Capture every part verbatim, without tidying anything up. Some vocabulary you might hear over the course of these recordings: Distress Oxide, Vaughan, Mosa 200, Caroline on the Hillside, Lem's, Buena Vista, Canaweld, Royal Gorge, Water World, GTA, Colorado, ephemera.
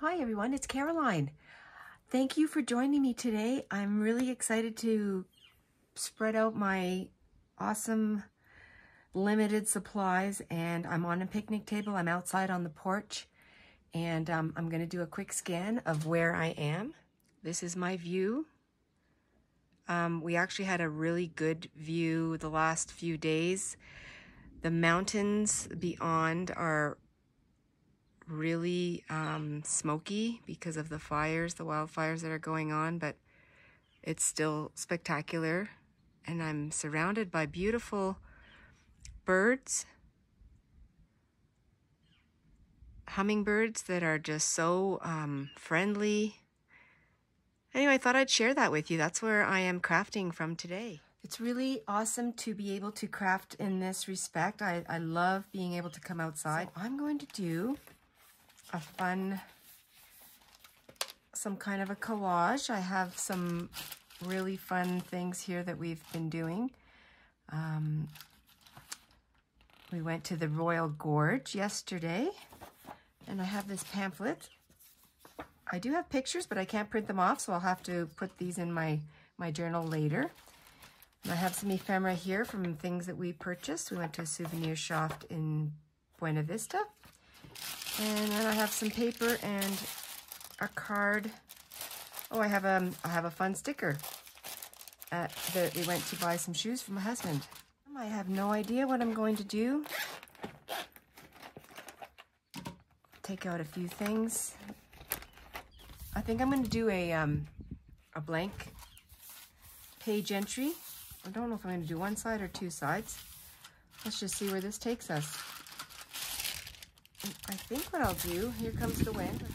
Hi everyone, it's Caroline. Thank you for joining me today. I'm really excited to spread out my awesome limited supplies, and I'm on a picnic table. I'm outside on the porch, and um, I'm gonna do a quick scan of where I am. This is my view. Um, we actually had a really good view the last few days. The mountains beyond are really um, smoky because of the fires, the wildfires that are going on, but it's still spectacular. And I'm surrounded by beautiful birds, hummingbirds that are just so um, friendly. Anyway, I thought I'd share that with you. That's where I am crafting from today. It's really awesome to be able to craft in this respect. I, I love being able to come outside. So I'm going to do a fun, some kind of a collage. I have some really fun things here that we've been doing. Um, we went to the Royal Gorge yesterday, and I have this pamphlet. I do have pictures, but I can't print them off, so I'll have to put these in my, my journal later. And I have some ephemera here from things that we purchased. We went to a souvenir shop in Buena Vista. And then I have some paper and a card. Oh, I have a, I have a fun sticker at the, we went to buy some shoes for my husband. I have no idea what I'm going to do. Take out a few things. I think I'm going to do a, um, a blank page entry. I don't know if I'm going to do one side or two sides. Let's just see where this takes us. I think what I'll do, here comes the wind. I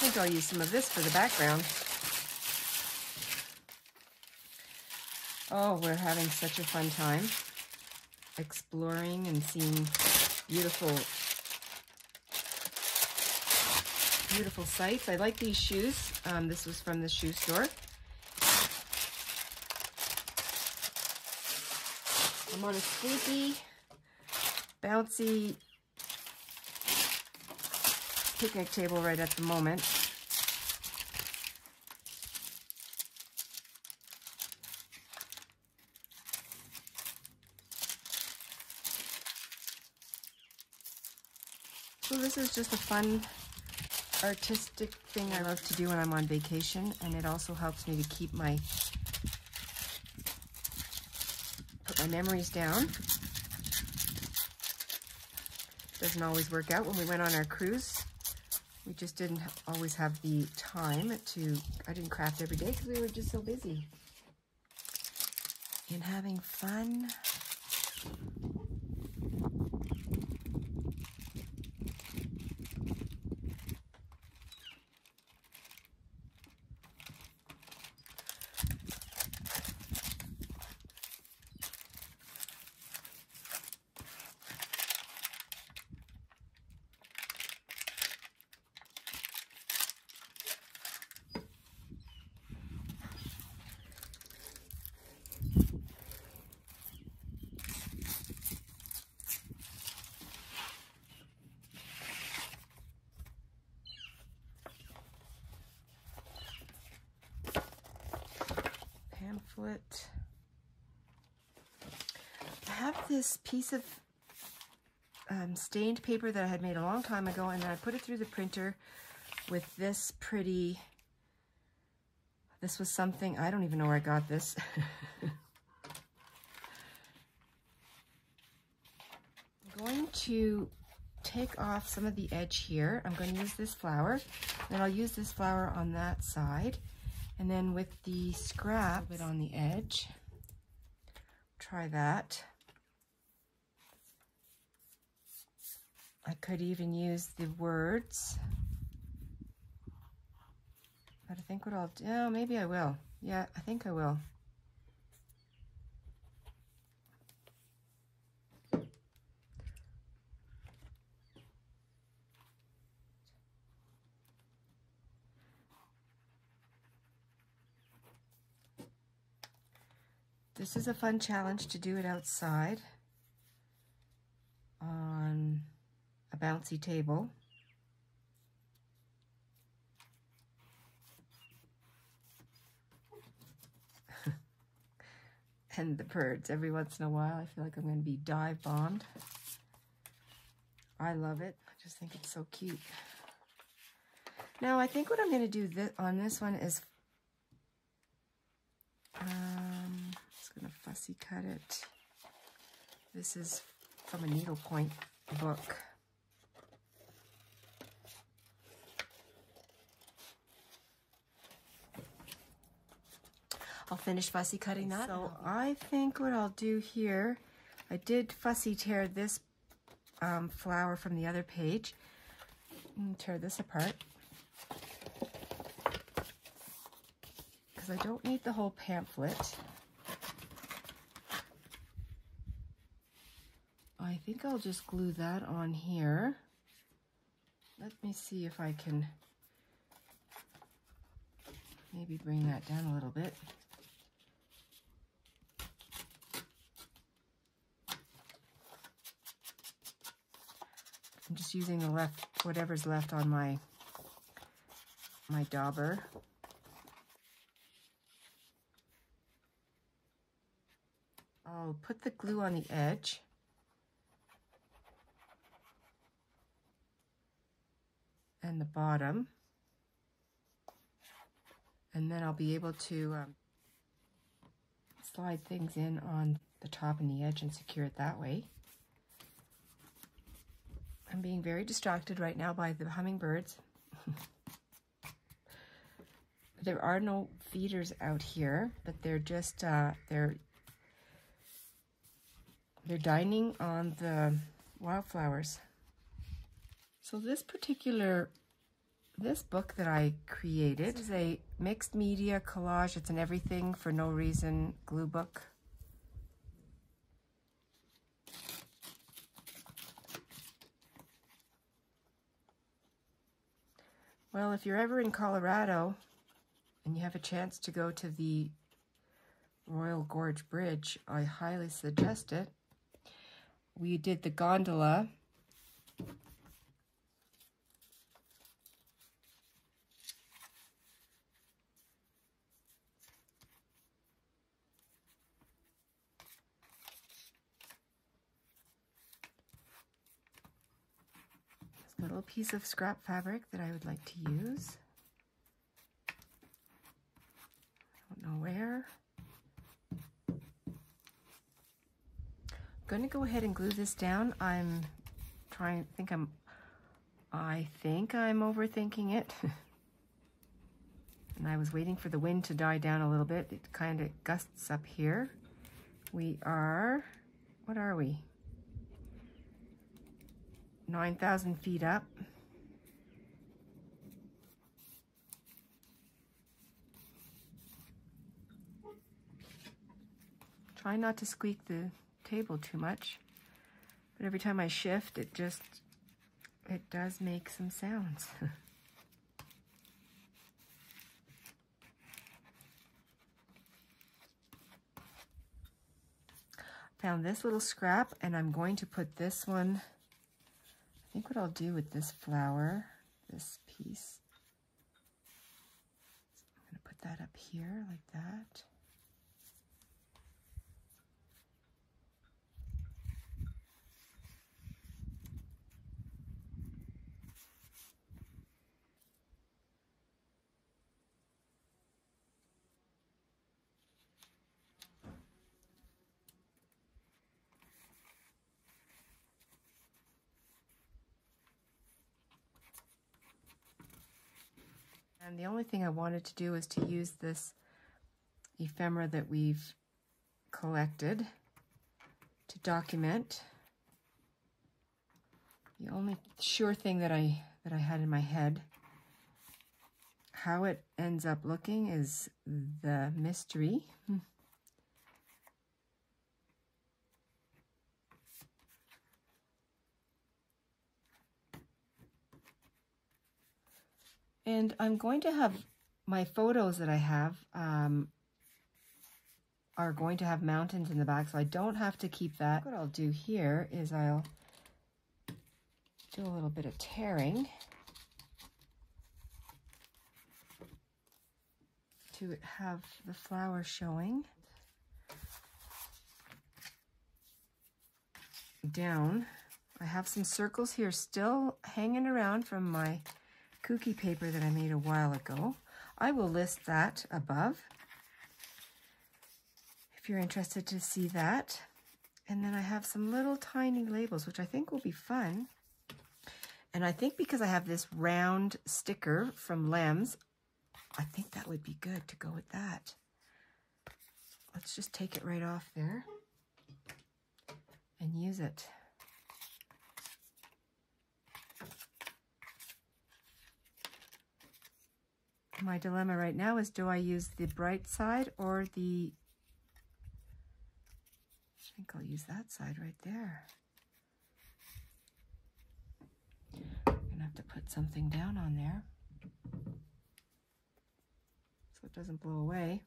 think I'll use some of this for the background. Oh, we're having such a fun time exploring and seeing beautiful Beautiful sights. I like these shoes. Um, this was from the shoe store. I'm on a sleepy, bouncy picnic table right at the moment. So this is just a fun artistic thing I love to do when I'm on vacation, and it also helps me to keep my put my memories down. Doesn't always work out. When we went on our cruise, we just didn't always have the time to, I didn't craft every day because we were just so busy and having fun. Pamphlet. I have this piece of um, stained paper that I had made a long time ago, and then I put it through the printer with this pretty, this was something, I don't even know where I got this. I'm going to take off some of the edge here. I'm going to use this flower, and I'll use this flower on that side. And then with the scrap, a bit on the edge, try that. I could even use the words. But I think what I'll do, oh, maybe I will. Yeah, I think I will. This is a fun challenge to do it outside on a bouncy table. And the birds. Every once in a while, I feel like I'm going to be dive bombed. I love it. I just think it's so cute. Now, I think what I'm going to do this, on this one is, um, just going to fussy cut it. This is from a needlepoint book. I'll finish fussy cutting that. So I think what I'll do here, I did fussy tear this um, flower from the other page. And tear this apart. Because I don't need the whole pamphlet. I think I'll just glue that on here. Let me see if I can maybe bring that down a little bit. I'm just using the left, whatever's left on my, my dauber. I'll put the glue on the edge. And the bottom. And then I'll be able to um, slide things in on the top and the edge and secure it that way. I'm being very distracted right now by the hummingbirds. There are no feeders out here, but they're just uh, they're they're dining on the wildflowers. So this particular this book that I created is a mixed media collage. It's an everything for no reason glue book. Well, if you're ever in Colorado and you have a chance to go to the Royal Gorge Bridge, I highly suggest it. We did the gondola. Little piece of scrap fabric that I would like to use. I don't know where. I'm going to go ahead and glue this down. I'm trying. Think I'm. I think I'm overthinking it. And I was waiting for the wind to die down a little bit. It kind of gusts up here. We are. What are we? nine thousand feet up. Try not to squeak the table too much, but every time I shift, it just, it does make some sounds. Found this little scrap, and I'm going to put this one. I think what I'll do with this flower, this piece, I'm going to put that up here like that. And the only thing I wanted to do is to use this ephemera that we've collected to document. The only sure thing that I that I had in my head, how it ends up looking is the mystery. Hmm. And I'm going to have my photos that I have. Um, are going to have mountains in the back, so I don't have to keep that. What I'll do here is I'll do a little bit of tearing to have the flower showing down. I have some circles here still hanging around from my kooky paper that I made a while ago. I will list that above if you're interested to see that. And then I have some little tiny labels, which I think will be fun. And I think because I have this round sticker from Lem's, I think that would be good to go with that. Let's just take it right off there and use it. My dilemma right now is, do I use the bright side or the, I think I'll use that side right there. I'm gonna have to put something down on there so it doesn't blow away.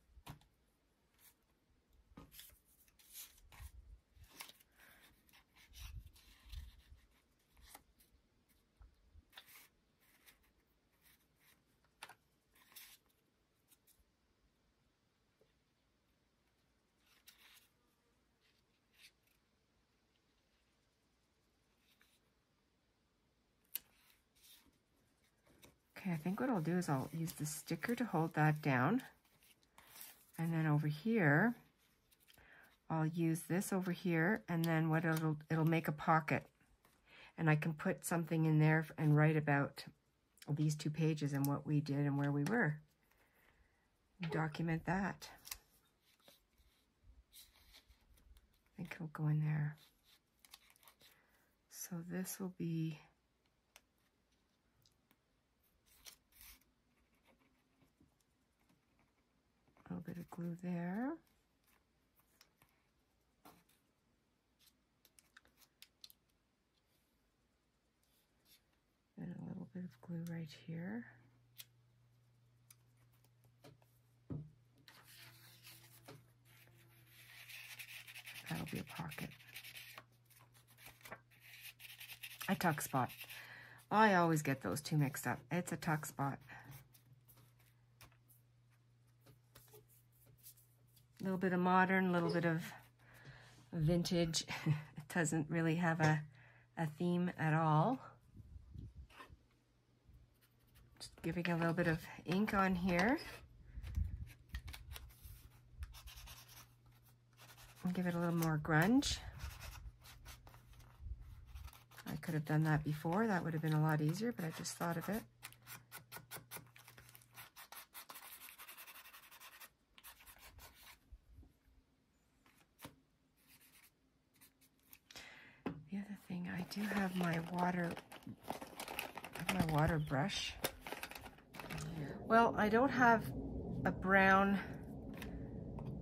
Okay, I think what I'll do is I'll use the sticker to hold that down. And then over here, I'll use this over here, and then what it'll, it'll make a pocket. And I can put something in there and write about these two pages and what we did and where we were. Document that. I think it'll go in there. So this will be a little bit of glue there. And a little bit of glue right here. That'll be a pocket. A tuck spot. I always get those two mixed up. It's a tuck spot. A little bit of modern, a little bit of vintage. It doesn't really have a, a theme at all. Just giving a little bit of ink on here. And give it a little more grunge. I could have done that before. That would have been a lot easier, but I just thought of it. I do have my water, my water brush. Well, I don't have a brown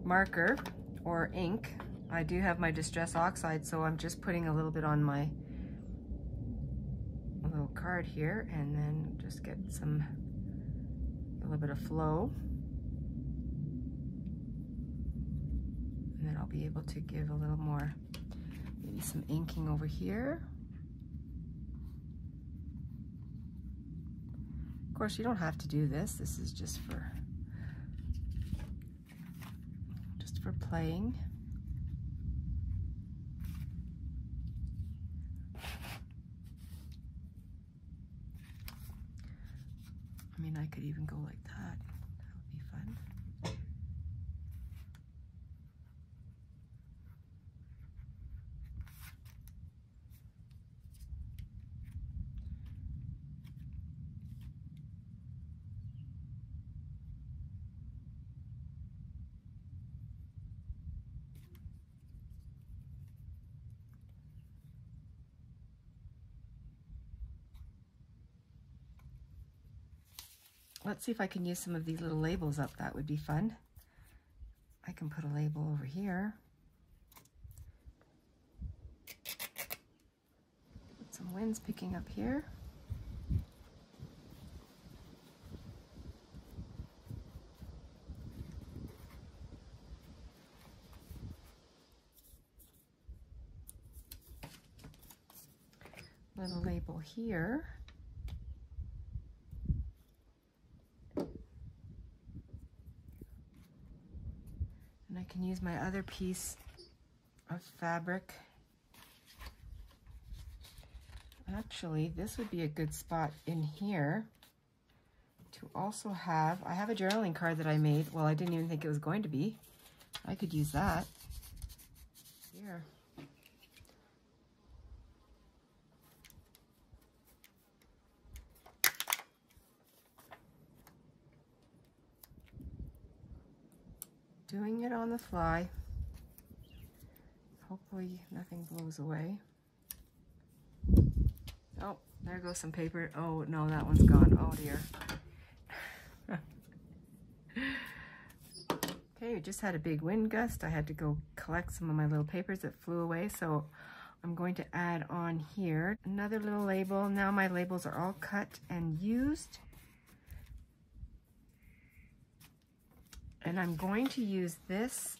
marker or ink. I do have my Distress Oxide, so I'm just putting a little bit on my little card here, and then just get some, a little bit of flow. And then I'll be able to give a little more, maybe some inking over here. Of course, you don't have to do this. This is just for just for playing. I mean, I could even go like that. That would be fun. Let's see if I can use some of these little labels up. That would be fun. I can put a label over here. Put some winds picking up here. little label here. And I can use my other piece of fabric. Actually, this would be a good spot in here to also have, I have a journaling card that I made. Well, I didn't even think it was going to be. I could use that here. Doing it on the fly. Hopefully nothing blows away. Oh, there goes some paper. Oh, no, that one's gone. Oh, dear. Okay, we just had a big wind gust. I had to go collect some of my little papers that flew away, so I'm going to add on here another little label. Now my labels are all cut and used. And I'm going to use this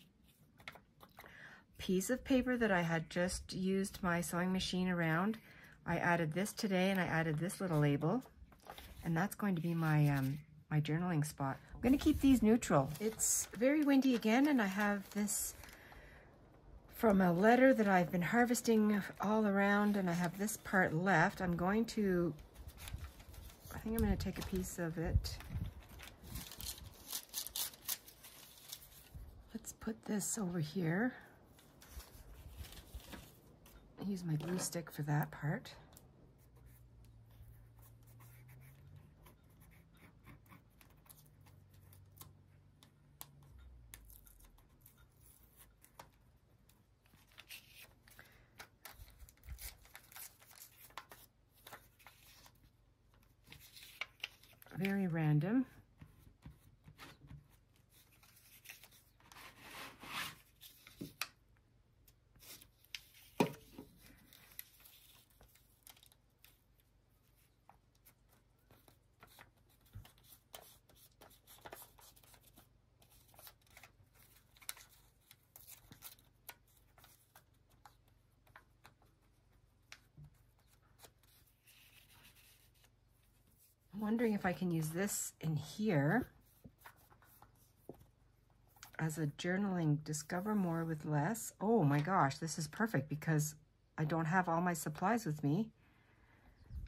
piece of paper that I had just used my sewing machine around. I added this today, and I added this little label, and that's going to be my um, my journaling spot. I'm going to keep these neutral. It's very windy again, and I have this from a letter that I've been harvesting all around, and I have this part left. I'm going to, I think I'm going to take a piece of it. Let's put this over here. I use my glue stick for that part. Very random. Wondering if I can use this in here as a journaling discover more with less. Oh my gosh, this is perfect because I don't have all my supplies with me.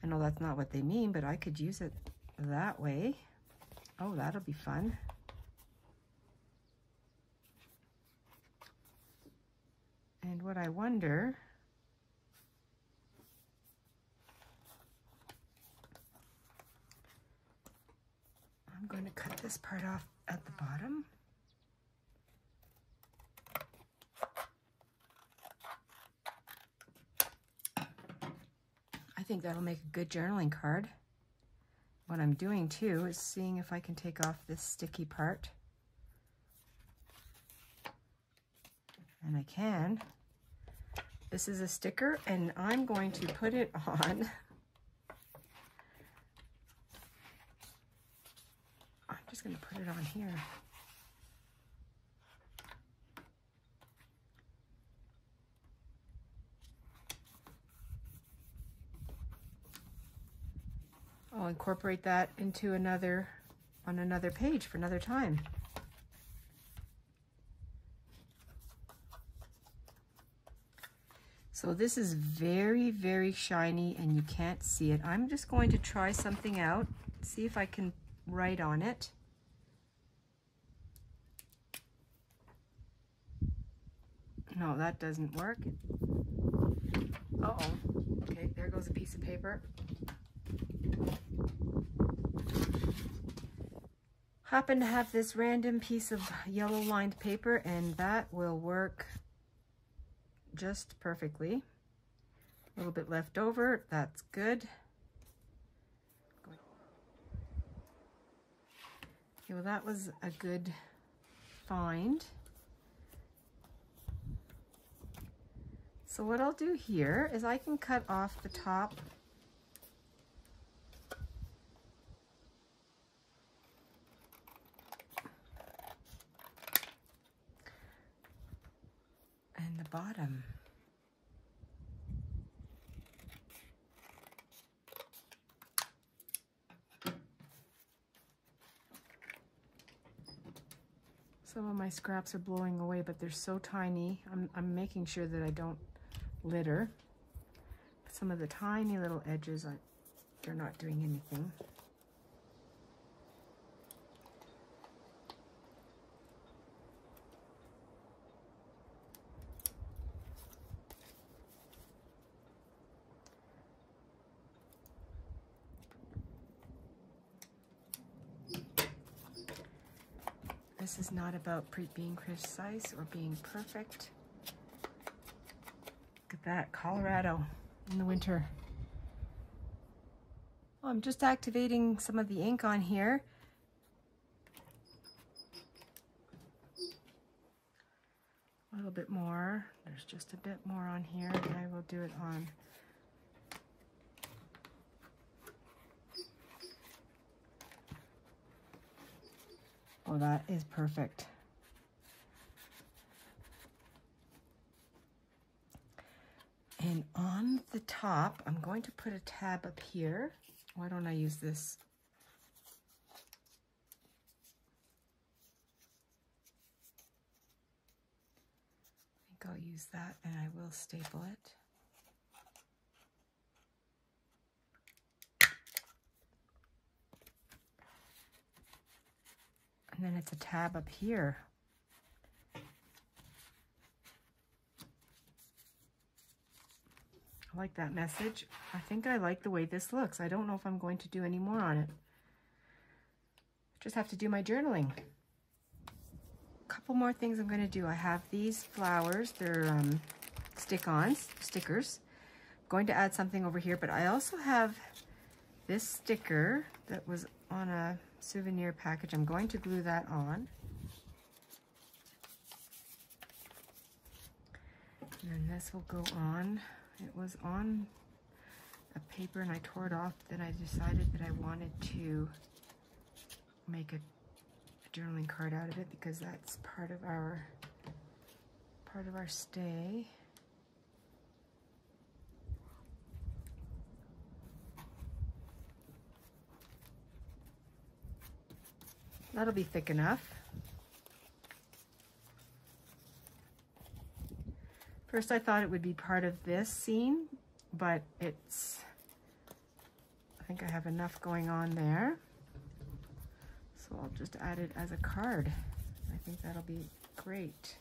I know that's not what they mean, but I could use it that way. Oh, that'll be fun. And what I wonder, I'm going to cut this part off at the bottom. I think that'll make a good journaling card. What I'm doing too is seeing if I can take off this sticky part. And I can. This is a sticker, and I'm going to put it on. I'm just going to put it on here. I'll incorporate that into another, on another page for another time. So this is very, very shiny and you can't see it. I'm just going to try something out, see if I can write on it. No, that doesn't work. Uh-oh. Okay, there goes a piece of paper. Happen to have this random piece of yellow lined paper, and that will work just perfectly. A little bit left over, that's good. Okay, well, that was a good find. So what I'll do here is I can cut off the top and the bottom. Some of my scraps are blowing away, but they're so tiny. I'm, I'm making sure that I don't litter. But some of the tiny little edges, I, they're not doing anything. This is not about pre being precise or being perfect. Look at that, Colorado in the winter. Well, I'm just activating some of the ink on here. A little bit more. There's just a bit more on here, and I will do it on Oh, that is perfect. And on the top, I'm going to put a tab up here. Why don't I use this? I think I'll use that, and I will staple it. And then it's a tab up here. I like that message. I think I like the way this looks. I don't know if I'm going to do any more on it. Just have to do my journaling. A couple more things I'm going to do. I have these flowers. They're um, stick-ons, stickers. I'm going to add something over here, but I also have this sticker that was on a souvenir package. I'm going to glue that on. And then this will go on. It was on a paper and I tore it off. Then I decided that I wanted to make a, a journaling card out of it because that's part of our part of our stay. That'll be thick enough. First I thought it would be part of this scene, but it's, I think I have enough going on there. So I'll just add it as a card. I think that'll be great.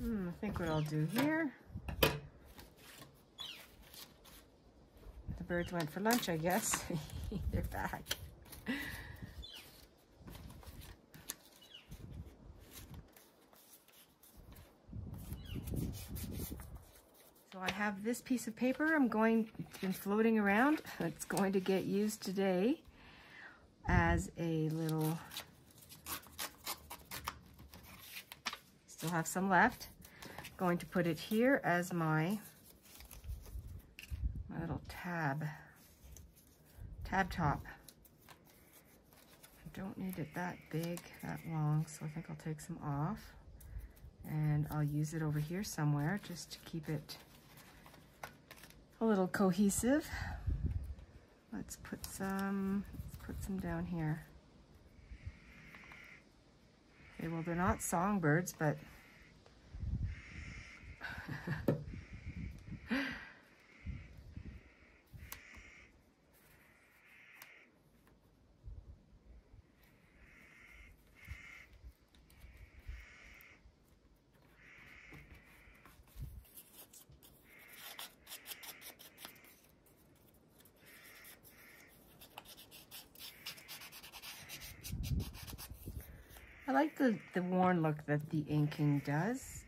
Hmm, I think what I'll do here, birds went for lunch, I guess. They're back. So I have this piece of paper. I'm going, it's been floating around. It's going to get used today as a little, still have some left. I'm going to put it here as my little tab, tab top. I don't need it that big, that long, so I think I'll take some off and I'll use it over here somewhere just to keep it a little cohesive. Let's put some, let's put some down here. Okay, well, they're not songbirds, but I like the, the worn look that the inking does.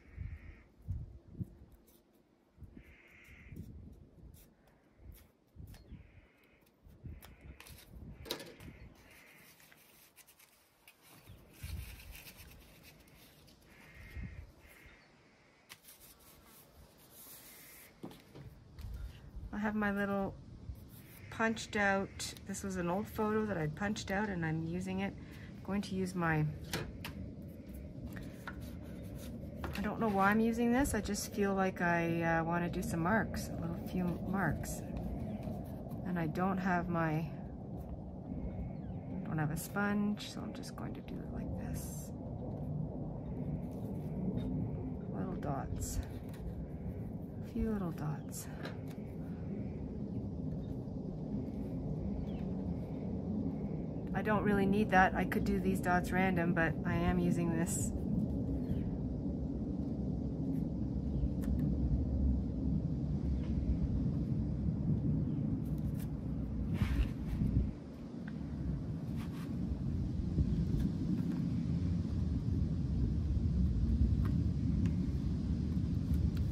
I have my little punched out, this was an old photo that I punched out and I'm using it. I'm going to use my I don't know why I'm using this. I just feel like I uh, want to do some marks, a little few marks. And I don't have my don't have a sponge, so I'm just going to do it like this. Little dots. A few little dots. I don't really need that. I could do these dots random, but I am using this.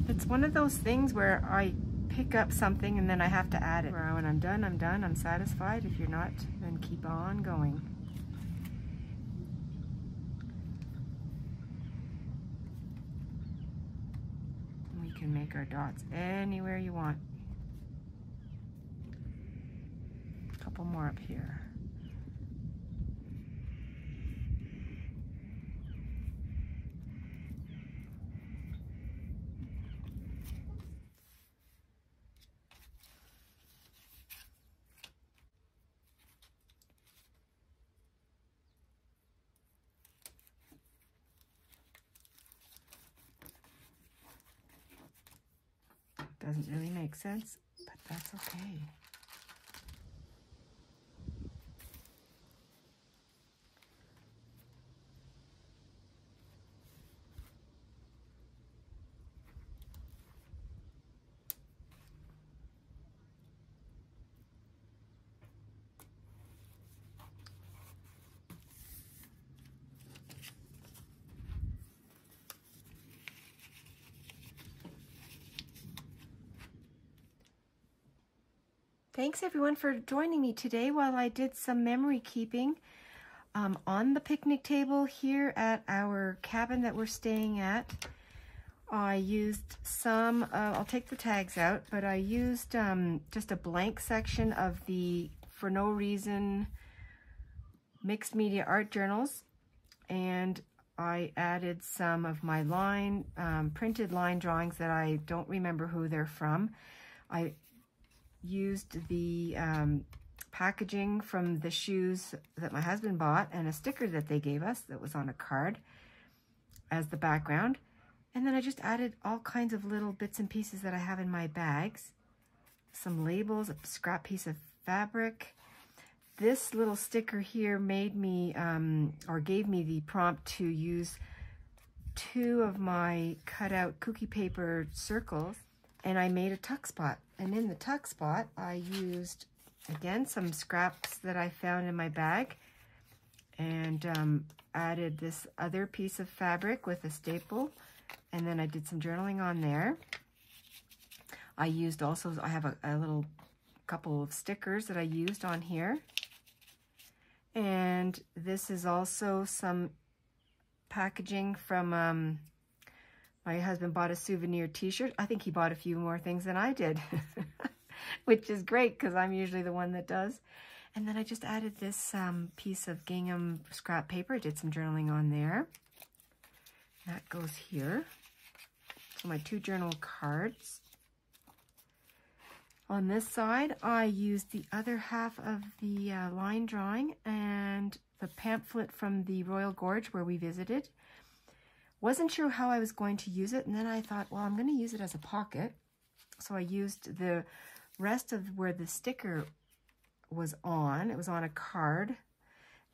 It's one of those things where I pick up something and then I have to add it. When I'm done, I'm done. I'm satisfied. If you're not, then keep on going. We can make our dots anywhere you want. A couple more up here. Doesn't really make sense, but that's okay. Thanks everyone for joining me today while I did some memory keeping um, on the picnic table here at our cabin that we're staying at. I used some, uh, I'll take the tags out, but I used um, just a blank section of the For No Reason mixed media art journals, and I added some of my line, um, printed line drawings that I don't remember who they're from. I used the um, packaging from the shoes that my husband bought and a sticker that they gave us that was on a card as the background. And then I just added all kinds of little bits and pieces that I have in my bags. Some labels, a scrap piece of fabric. This little sticker here made me, um, or gave me the prompt to use two of my cutout cookie paper circles, and I made a tuck spot. And in the tuck spot, I used, again, some scraps that I found in my bag, and um, added this other piece of fabric with a staple, and then I did some journaling on there. I used also, I have a, a little couple of stickers that I used on here. And this is also some packaging from, um, my husband bought a souvenir t-shirt. I think he bought a few more things than I did, which is great because I'm usually the one that does. And then I just added this um, piece of gingham scrap paper. I did some journaling on there. That goes here. So my two journal cards. On this side, I used the other half of the uh, line drawing and the pamphlet from the Royal Gorge where we visited. Wasn't sure how I was going to use it, and then I thought, well, I'm going to use it as a pocket. So I used the rest of where the sticker was on. It was on a card,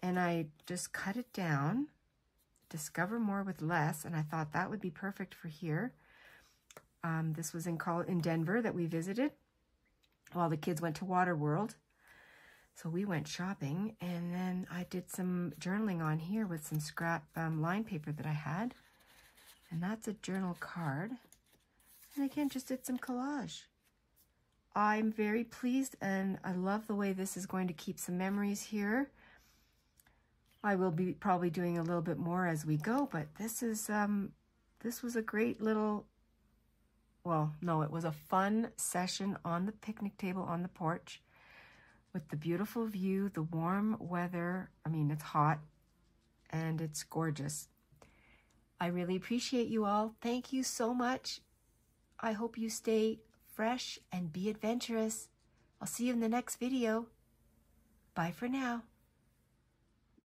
and I just cut it down, discover more with less, and I thought that would be perfect for here. Um, this was in, Col in Denver that we visited while the kids went to Water World. So we went shopping, and then I did some journaling on here with some scrap um, line paper that I had. And that's a journal card. And again, just did some collage. I'm very pleased, and I love the way this is going to keep some memories here. I will be probably doing a little bit more as we go, but this is um, this was a great little, well, no, it was a fun session on the picnic table on the porch with the beautiful view, the warm weather. I mean, it's hot and it's gorgeous. I really appreciate you all. Thank you so much. I hope you stay fresh and be adventurous. I'll see you in the next video. Bye for now.